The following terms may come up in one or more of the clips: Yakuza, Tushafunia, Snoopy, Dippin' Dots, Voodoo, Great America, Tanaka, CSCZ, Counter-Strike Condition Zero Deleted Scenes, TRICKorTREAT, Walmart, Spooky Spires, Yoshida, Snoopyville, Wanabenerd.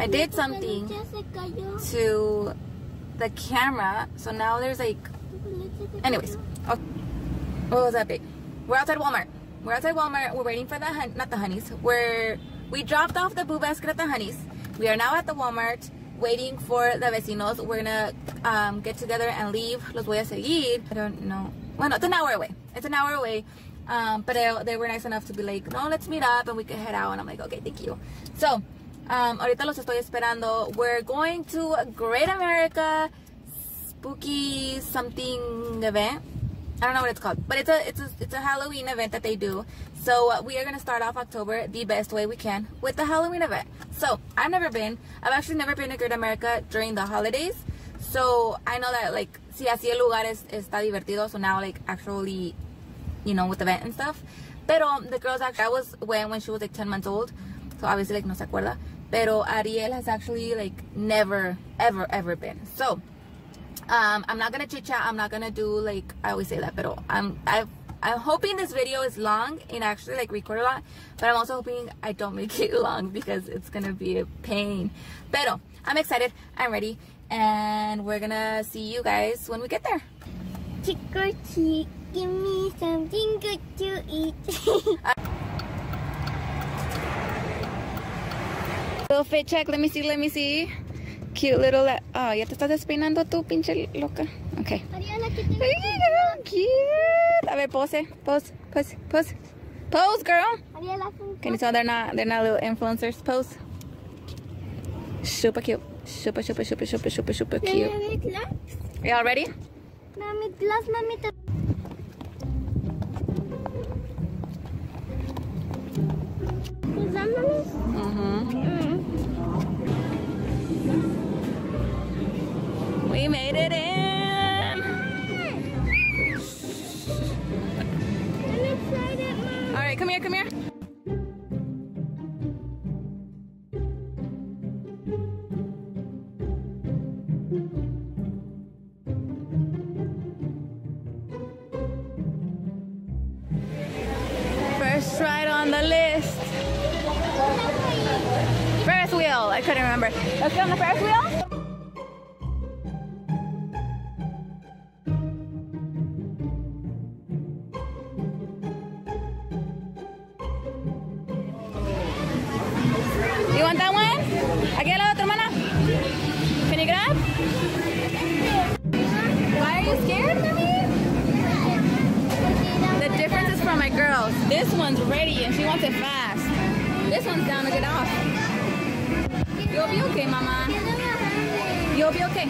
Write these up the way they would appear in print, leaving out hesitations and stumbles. I did something to the camera, so now there's like, anyways, okay. What was that, babe? We're outside Walmart. We're outside Walmart. We're waiting for the not the honeys. We dropped off the boo basket at the honeys. We are now at the Walmart waiting for the vecinos. We're gonna get together and leave. Los voy a seguir. I don't know. Well, no, it's an hour away. It's an hour away. But they were nice enough to be like, no, let's meet up and we can head out. And I'm like, okay, thank you. So, ahorita los estoy esperando. We're going to a Great America Spooky something event. I don't know what it's called, but it's a Halloween event that they do. So we are gonna start off October the best way we can with the Halloween event. So I've actually never been to Great America during the holidays. So I know that like, si así el lugar está divertido. So now like actually, you know, with the event and stuff. Pero the girls actually, that was when she was like 10 months old. So obviously like no se acuerda. Pero Ariel has actually like never, ever, ever been. So. I'm not gonna chit chat. I'm not gonna do like I always say that, but I'm hoping this video is long and actually like record a lot. But I'm also hoping I don't make it long because it's gonna be a pain. Pero I'm excited. I'm ready, and we're gonna see you guys when we get there. Trick or treat, give me something good to eat. Little fit check. Let me see. Let me see. Cute little, oh, ya te estás despeinando tú, pinche loca. Okay. Ariana, que tengo cute. A ver, pose, pose, pose, pose, pose, girl. Ariana, can you tell they're not little influencers? Pose. Super cute. Super, super, super, super, super, super cute. Y'all ready? Mami, glass, mamita. Is that mommy? We made it in! I'm excited, Mom! Alright, come here, come here! First ride on the list! Ferris wheel! I couldn't remember. Let's go on the Ferris wheel? You want that one? Aquí al lado de tu hermana. Can you grab? Why are you scared, mommy? The difference is from my girls. This one's ready and she wants it fast. This one's down to get off. You'll be okay, mama. You'll be okay.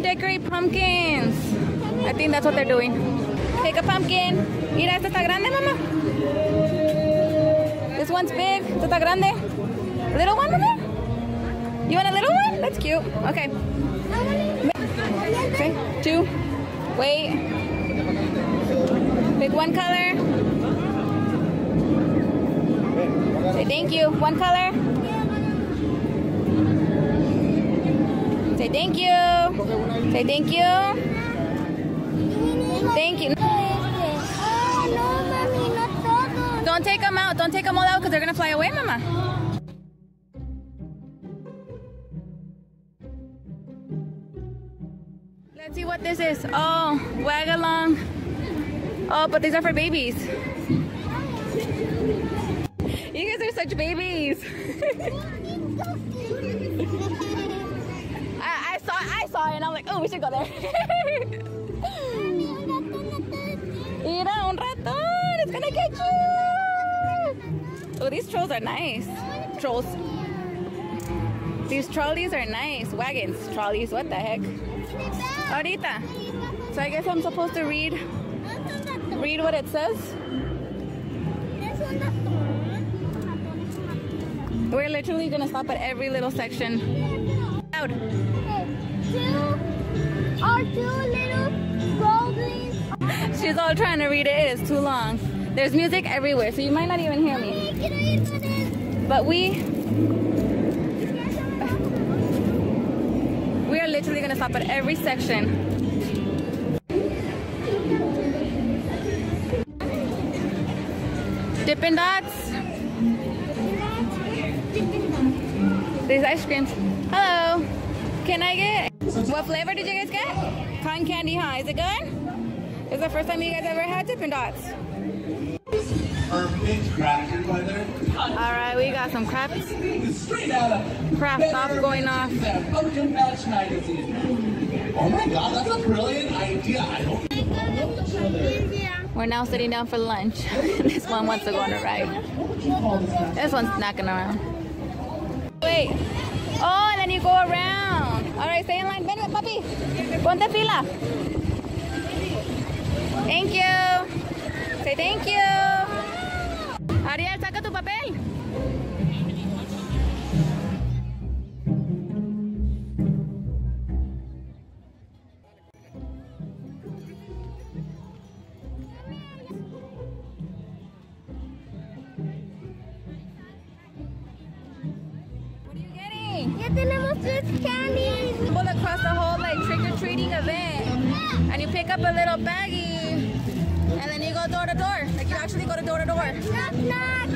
Decorate pumpkins. I think that's what they're doing. Take a pumpkin. Mira, esta está grande, mama. This one's big. Esta está grande. Little one, mama? You want a little one? That's cute. Okay. Okay. Two. Wait. Pick one color. Say thank you. One color. Say thank you. Say thank you. Thank you. Don't take them out. Don't take them all out because they're going to fly away, mama. Let's see what this is. Oh, wag along. Oh, but these are for babies. You guys are such babies. I saw it and I'm like, oh, we should go there. Mira, un ratón. It's gonna get you. Oh, these trolls are nice. Trolls. These trolleys are nice. Wagons. Trolleys, what the heck? Ahorita. So I guess I'm supposed to read Read what it says. We're literally gonna stop at every little section. Loud. She's all trying to read it. It is too long. There's music everywhere, so you might not even hear me. But we are literally gonna stop at every section. Dippin' Dots. These ice creams. Hello. Can I get? What flavor did you guys get? Cotton candy, huh? Is it good? It's the first time you guys ever had Dippin' Dots. All right, we got some craft stop going off. Oh my God, that's a brilliant idea. I don't. We're now sitting down for lunch. This one wants to go on a ride. This one's snacking around. Wait. Oh, and then you go around. All right, stay in line. Ven, papi. Ponte fila. Thank you. Say thank you. Ariel, saca tu papel. Candy. All across the whole like trick-or-treating event, and you pick up a little baggie, and then you go door to door. Like you actually go to door to door. Knock knock.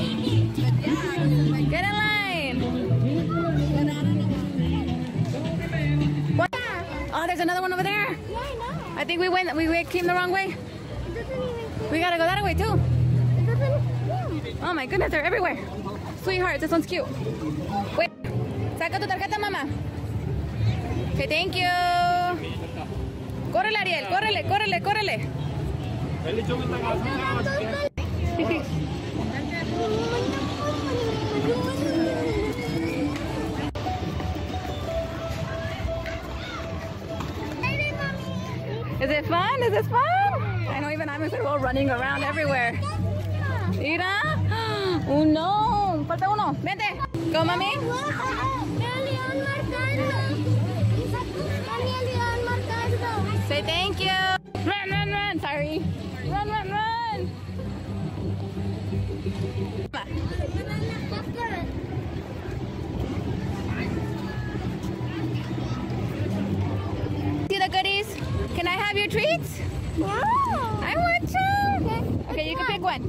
Yeah. Get in line. What? Oh, there's another one over there. Yeah, I know. I think we came the wrong way. It doesn't even. We gotta go that way too. It doesn't. Oh my goodness, they're everywhere. Sweetheart, this one's cute. Wait. Saca tu tarjeta, mama. Okay, thank you. Córrele, Ariel. Córrele, córrele, córrele. Is it fun? Is this fun? I know even I'm all running around everywhere. Mira. Uno. Falta uno. Vente. Go, mami. Say thank you. Run, run, run. Sorry. Run, run, run. See the goodies? Can I have your treats? No. I want to. Okay, you can pick one.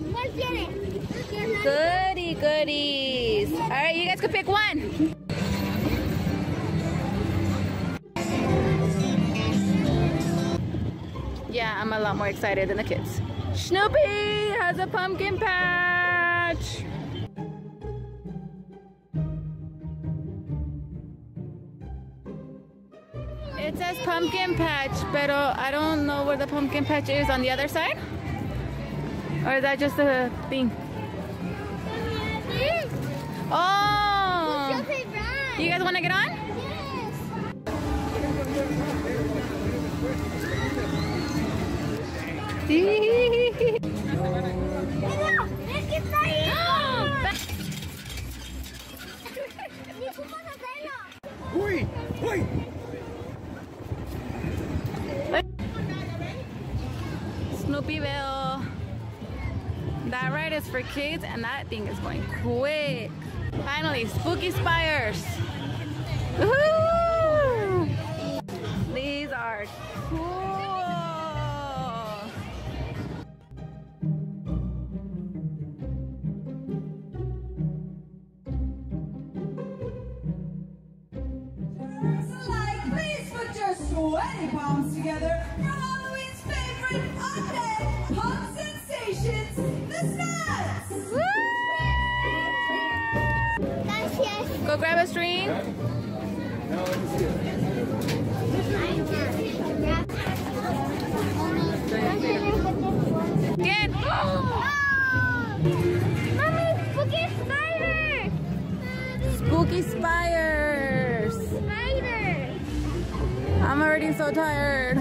Goody, goodies. All right, you guys can pick one. Yeah, I'm a lot more excited than the kids. Snoopy has a pumpkin patch. It says pumpkin patch, pero I don't know where the pumpkin patch is on the other side. Or is that just a thing? Oh! You guys want to get on? Yes. Uy, uy. Snoopyville. That ride is for kids, and that thing is going quick. Finally, Spooky Spires. Woohoo! These are cool. Like, please put your sweaty palms together for Halloween's favorite undead pop sensations, the Snuts! Woo! Go grab a string. Get! Oh! Mommy, Spooky Spires! Spooky Spires! Spiders! I'm already so tired.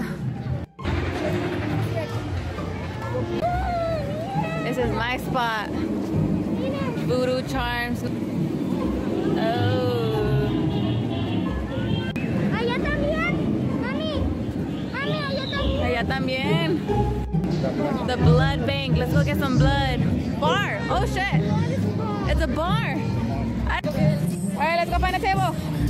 This is my spot. Voodoo charms. Oh. Allá también. Mami. Mami, allá también. Allá también. The blood bank. Let's go get some blood. Bar. Oh shit. It's a bar. All right, let's go find a table.